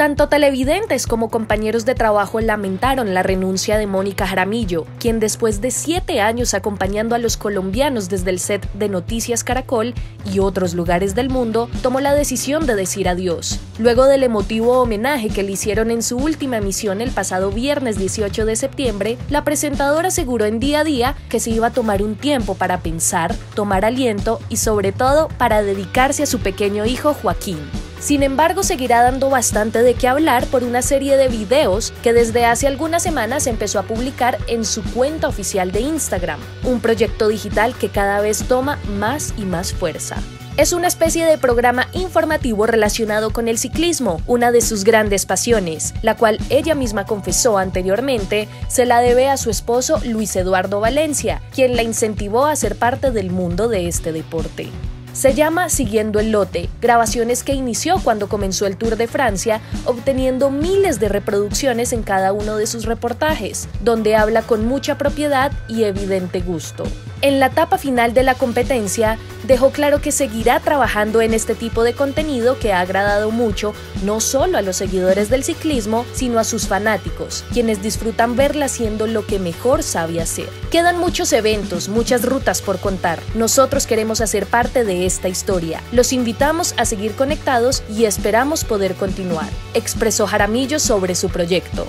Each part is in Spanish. Tanto televidentes como compañeros de trabajo lamentaron la renuncia de Mónica Jaramillo, quien después de 7 años acompañando a los colombianos desde el set de Noticias Caracol y otros lugares del mundo, tomó la decisión de decir adiós. Luego del emotivo homenaje que le hicieron en su última emisión el pasado viernes 18 de septiembre, la presentadora aseguró en Día a Día que se iba a tomar un tiempo para pensar, tomar aliento y sobre todo para dedicarse a su pequeño hijo Joaquín. Sin embargo, seguirá dando bastante de qué hablar por una serie de videos que desde hace algunas semanas empezó a publicar en su cuenta oficial de Instagram, un proyecto digital que cada vez toma más y más fuerza. Es una especie de programa informativo relacionado con el ciclismo, una de sus grandes pasiones, la cual ella misma confesó anteriormente se la debe a su esposo Luis Eduardo Valencia, quien la incentivó a ser parte del mundo de este deporte. Se llama Siguiendo el Lote, grabaciones que inició cuando comenzó el Tour de Francia, obteniendo miles de reproducciones en cada uno de sus reportajes, donde habla con mucha propiedad y evidente gusto. En la etapa final de la competencia, dejó claro que seguirá trabajando en este tipo de contenido que ha agradado mucho no solo a los seguidores del ciclismo, sino a sus fanáticos, quienes disfrutan verla haciendo lo que mejor sabe hacer. Quedan muchos eventos, muchas rutas por contar. Nosotros queremos hacer parte de esta historia. Los invitamos a seguir conectados y esperamos poder continuar, expresó Jaramillo sobre su proyecto.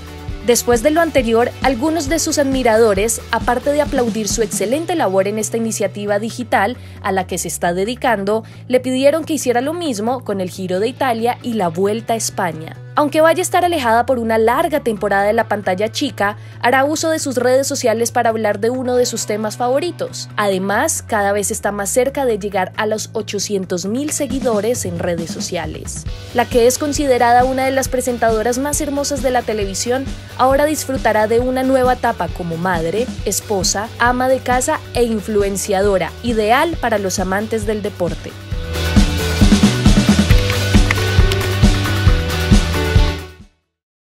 Después de lo anterior, algunos de sus admiradores, aparte de aplaudir su excelente labor en esta iniciativa digital a la que se está dedicando, le pidieron que hiciera lo mismo con el Giro de Italia y la Vuelta a España. Aunque vaya a estar alejada por una larga temporada de la pantalla chica, hará uso de sus redes sociales para hablar de uno de sus temas favoritos. Además, cada vez está más cerca de llegar a los 800.000 seguidores en redes sociales. La que es considerada una de las presentadoras más hermosas de la televisión, ahora disfrutará de una nueva etapa como madre, esposa, ama de casa e influenciadora, ideal para los amantes del deporte.